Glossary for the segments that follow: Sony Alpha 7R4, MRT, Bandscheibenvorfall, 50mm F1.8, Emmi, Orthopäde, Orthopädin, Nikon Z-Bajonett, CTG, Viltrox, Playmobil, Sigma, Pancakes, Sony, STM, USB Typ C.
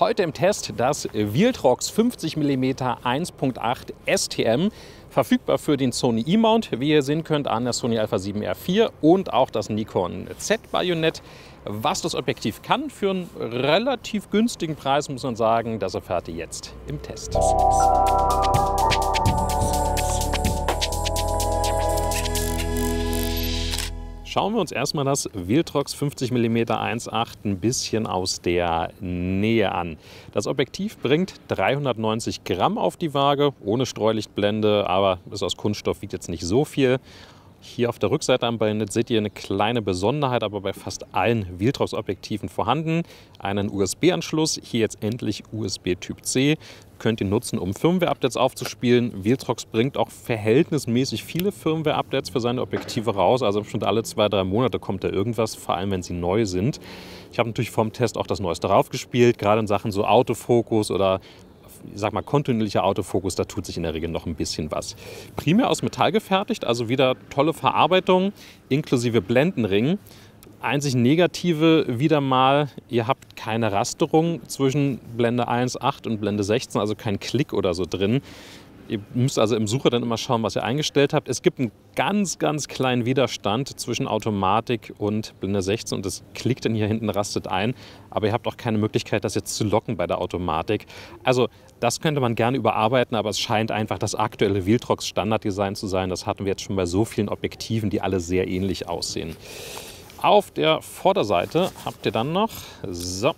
Heute im Test das Viltrox 50 mm 1.8 STM, verfügbar für den Sony E-Mount, wie ihr sehen könnt, an der Sony Alpha 7R4 und auch das Nikon Z-Bajonett. Was das Objektiv kann für einen relativ günstigen Preis, muss man sagen, das erfahrt ihr jetzt im Test. Schauen wir uns erstmal das Viltrox 50 mm 1.8 ein bisschen aus der Nähe an. Das Objektiv bringt 390 Gramm auf die Waage, ohne Streulichtblende, aber ist aus Kunststoff, wiegt jetzt nicht so viel. Hier auf der Rückseite am Bajonett seht ihr eine kleine Besonderheit, aber bei fast allen Viltrox-Objektiven vorhanden. Einen USB-Anschluss, hier jetzt endlich USB Typ C. Könnt ihr nutzen, um Firmware-Updates aufzuspielen. Viltrox bringt auch verhältnismäßig viele Firmware-Updates für seine Objektive raus. Also bestimmt alle 2-3 Monate kommt da irgendwas, vor allem wenn sie neu sind. Ich habe natürlich vor dem Test auch das Neueste raufgespielt, gerade in Sachen so Autofokus oder ich sag mal, kontinuierlicher Autofokus, da tut sich in der Regel noch ein bisschen was. Primär aus Metall gefertigt, also wieder tolle Verarbeitung, inklusive Blendenring. Einzig Negative wieder mal, ihr habt keine Rasterung zwischen Blende 1.8 und Blende 16, also kein Klick oder so drin. Ihr müsst also im Sucher dann immer schauen, was ihr eingestellt habt. Es gibt einen ganz, ganz kleinen Widerstand zwischen Automatik und Blende 16 und das klickt dann hier hinten, rastet ein. Aber ihr habt auch keine Möglichkeit, das jetzt zu locken bei der Automatik. Also das könnte man gerne überarbeiten, aber es scheint einfach das aktuelle Viltrox Standarddesign zu sein. Das hatten wir jetzt schon bei so vielen Objektiven, die alle sehr ähnlich aussehen. Auf der Vorderseite habt ihr dann noch so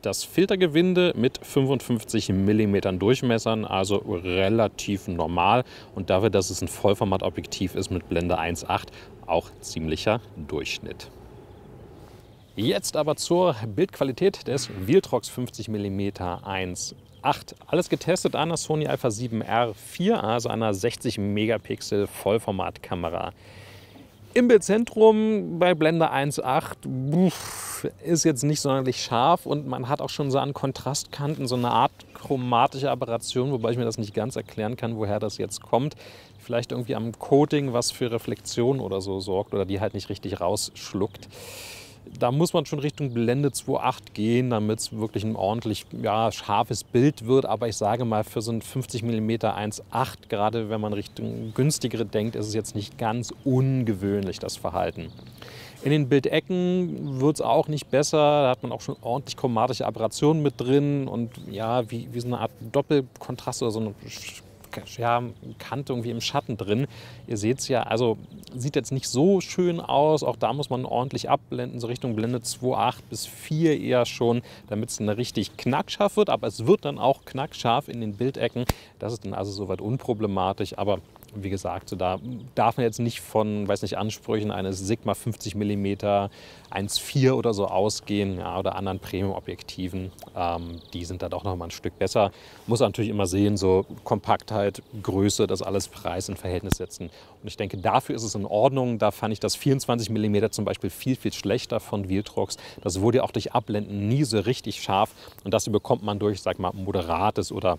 das Filtergewinde mit 55 mm Durchmessern, also relativ normal. Und dafür, dass es ein Vollformatobjektiv ist mit Blende 1.8, auch ziemlicher Durchschnitt. Jetzt aber zur Bildqualität des Viltrox 50 mm 1.8. Alles getestet an der Sony Alpha 7R4, also einer 60 Megapixel Vollformatkamera. Im Bildzentrum bei Blende 1.8 ist jetzt nicht sonderlich scharf und man hat auch schon so an Kontrastkanten so eine Art chromatische Aberration, wobei ich mir das nicht ganz erklären kann, woher das jetzt kommt. Vielleicht irgendwie am Coating, was für Reflexion oder so sorgt oder die halt nicht richtig rausschluckt. Da muss man schon Richtung Blende 2.8 gehen, damit es wirklich ein ordentlich scharfes Bild wird. Aber ich sage mal, für so ein 50 mm 1.8, gerade wenn man Richtung günstigere denkt, ist es jetzt nicht ganz ungewöhnlich, das Verhalten. In den Bildecken wird es auch nicht besser. Da hat man auch schon ordentlich chromatische Aberrationen mit drin. Und ja, wie so eine Art Doppelkontrast oder so eine Kante irgendwie im Schatten drin. Ihr seht es ja, also sieht jetzt nicht so schön aus. Auch da muss man ordentlich abblenden, so Richtung Blende 2.8 bis 4 eher schon, damit es richtig knackscharf wird. Aber es wird dann auch knackscharf in den Bildecken. Das ist dann also soweit unproblematisch. Aber wie gesagt, so da darf man jetzt nicht von, weiß nicht, Ansprüchen eines Sigma 50 mm 1.4 oder so ausgehen, ja, oder anderen Premium-Objektiven. Die sind da doch noch mal ein Stück besser. Muss natürlich immer sehen, so Kompaktheit, Größe, das alles Preis in Verhältnis setzen. Und ich denke, dafür ist es in Ordnung. Da fand ich das 24 mm zum Beispiel viel, viel schlechter von Viltrox. Das wurde ja auch durch Abblenden nie so richtig scharf. Und das bekommt man durch, sag mal, moderates oder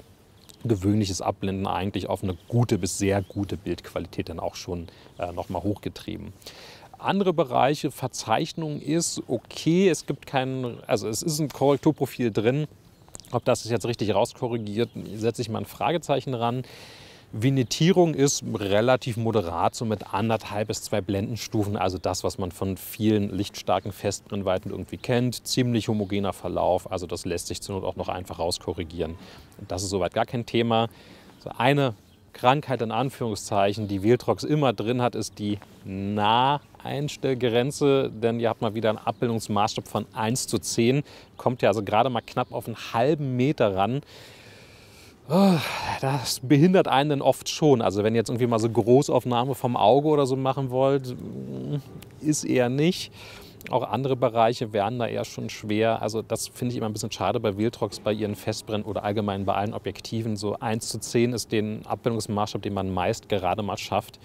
gewöhnliches Abblenden eigentlich auf eine gute bis sehr gute Bildqualität dann auch schon nochmal hochgetrieben. Andere Bereiche, Verzeichnung ist okay, es gibt keinen, also es ist ein Korrekturprofil drin. Ob das jetzt richtig rauskorrigiert, setze ich mal ein Fragezeichen ran. Vignettierung ist relativ moderat, so mit 1,5 bis 2 Blendenstufen, also das, was man von vielen lichtstarken Festbrennweiten irgendwie kennt. Ziemlich homogener Verlauf, also das lässt sich zur Not auch noch einfach rauskorrigieren. Das ist soweit gar kein Thema. So eine Krankheit in Anführungszeichen, die Viltrox immer drin hat, ist die Nah-Einstellgrenze, denn ihr habt mal wieder einen Abbildungsmaßstab von 1:10, kommt ja also gerade mal knapp auf einen halben Meter ran. Das behindert einen dann oft schon. Also wenn ihr jetzt irgendwie mal so Großaufnahme vom Auge oder so machen wollt, ist eher nicht. Auch andere Bereiche werden da eher schon schwer. Also das finde ich immer ein bisschen schade bei Viltrox, bei ihren Festbrennen oder allgemein bei allen Objektiven. So 1:10 ist den Abbildungsmaßstab, den man meist gerade mal schafft.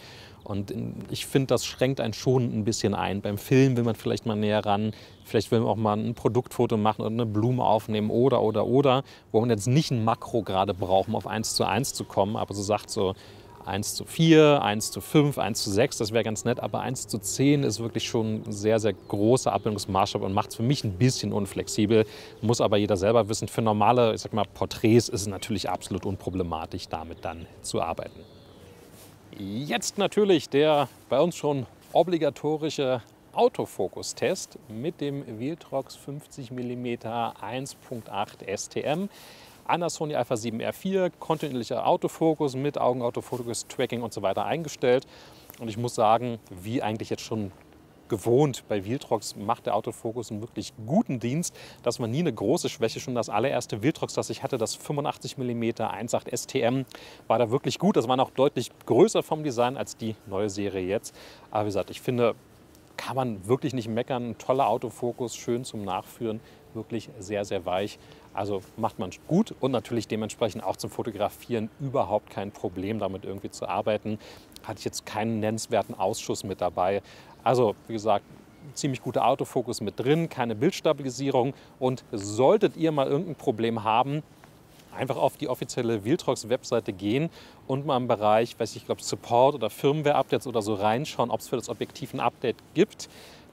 Und ich finde, das schränkt einen schon ein bisschen ein. Beim Film will man vielleicht mal näher ran, vielleicht will man auch mal ein Produktfoto machen oder eine Blume aufnehmen oder, wo man jetzt nicht ein Makro gerade braucht, um auf 1:1 zu kommen, aber so sagt so 1:4, 1:5, 1:6, das wäre ganz nett, aber 1:10 ist wirklich schon ein sehr, sehr großer Abbildungsmaßstab und macht es für mich ein bisschen unflexibel, muss aber jeder selber wissen. Für normale, ich sag mal, Porträts ist es natürlich absolut unproblematisch, damit dann zu arbeiten. Jetzt natürlich der bei uns schon obligatorische Autofokustest mit dem Viltrox 50 mm 1.8 STM. An der Sony Alpha 7R4, kontinuierlicher Autofokus mit Augenautofokus, Tracking und so weiter eingestellt. Und ich muss sagen, wie eigentlich jetzt schon gewohnt bei Viltrox, macht der Autofokus einen wirklich guten Dienst. Das war nie eine große Schwäche, schon das allererste Viltrox, das ich hatte, das 85 mm 1.8 STM, war da wirklich gut. Das war noch deutlich größer vom Design als die neue Serie jetzt. Aber wie gesagt, ich finde, kann man wirklich nicht meckern. Ein toller Autofokus, schön zum Nachführen, wirklich sehr, sehr weich. Also macht man gut und natürlich dementsprechend auch zum Fotografieren überhaupt kein Problem, damit irgendwie zu arbeiten. Hatte ich jetzt keinen nennenswerten Ausschuss mit dabei. Also wie gesagt, ziemlich guter Autofokus mit drin, keine Bildstabilisierung. Und solltet ihr mal irgendein Problem haben, einfach auf die offizielle Viltrox-Webseite gehen und mal im Bereich, weiß ich, ich glaube Support oder Firmware-Updates oder so reinschauen, ob es für das Objektiv ein Update gibt.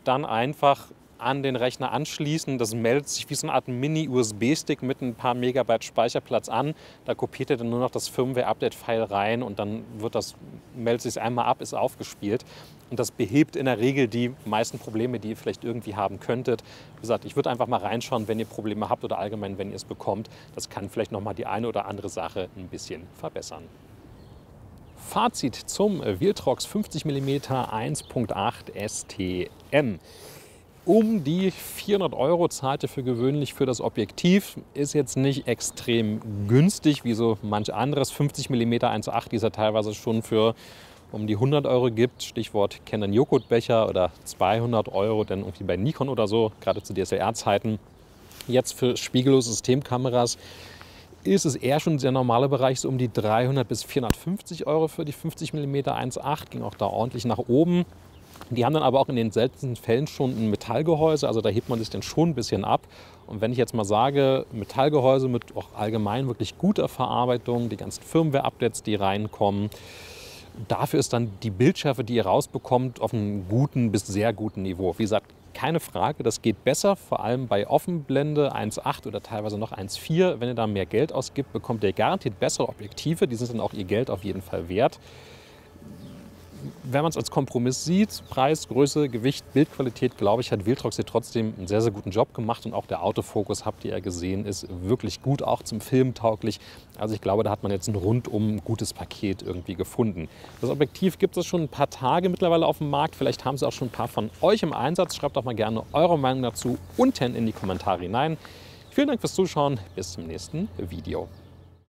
Dann einfach an den Rechner anschließen. Das meldet sich wie so eine Art Mini-USB-Stick mit ein paar Megabyte Speicherplatz an. Da kopiert ihr dann nur noch das Firmware-Update-File rein und dann wird das, meldet sich einmal ab, ist aufgespielt. Und das behebt in der Regel die meisten Probleme, die ihr vielleicht irgendwie haben könntet. Wie gesagt, ich würde einfach mal reinschauen, wenn ihr Probleme habt oder allgemein, wenn ihr es bekommt. Das kann vielleicht nochmal die eine oder andere Sache ein bisschen verbessern. Fazit zum Viltrox 50 mm 1.8 STM. Um die 400 € zahlt ihr für gewöhnlich für das Objektiv. Ist jetzt nicht extrem günstig, wie so manch anderes. 50 mm 1.8, die es ja teilweise schon für um die 100 € gibt. Stichwort Canon Joghurtbecher oder 200 €, denn irgendwie bei Nikon oder so, gerade zu DSLR-Zeiten. Jetzt für spiegellose Systemkameras ist es eher schon der normale Bereich, so um die 300 bis 450 € für die 50 mm 1.8. Ging auch da ordentlich nach oben. Die haben dann aber auch in den seltensten Fällen schon ein Metallgehäuse, also da hebt man sich dann schon ein bisschen ab. Und wenn ich jetzt mal sage, Metallgehäuse mit auch allgemein wirklich guter Verarbeitung, die ganzen Firmware-Updates, die reinkommen, dafür ist dann die Bildschärfe, die ihr rausbekommt, auf einem guten bis sehr guten Niveau. Wie gesagt, keine Frage, das geht besser, vor allem bei Offenblende 1.8 oder teilweise noch 1.4. Wenn ihr da mehr Geld ausgibt, bekommt ihr garantiert bessere Objektive, die sind dann auch ihr Geld auf jeden Fall wert. Wenn man es als Kompromiss sieht, Preis, Größe, Gewicht, Bildqualität, glaube ich, hat Viltrox hier trotzdem einen sehr, sehr guten Job gemacht. Und auch der Autofokus, habt ihr ja gesehen, ist wirklich gut, auch zum Film tauglich. Also ich glaube, da hat man jetzt ein rundum gutes Paket irgendwie gefunden. Das Objektiv gibt es schon ein paar Tage mittlerweile auf dem Markt. Vielleicht haben es auch schon ein paar von euch im Einsatz. Schreibt doch mal gerne eure Meinung dazu unten in die Kommentare hinein. Vielen Dank fürs Zuschauen. Bis zum nächsten Video.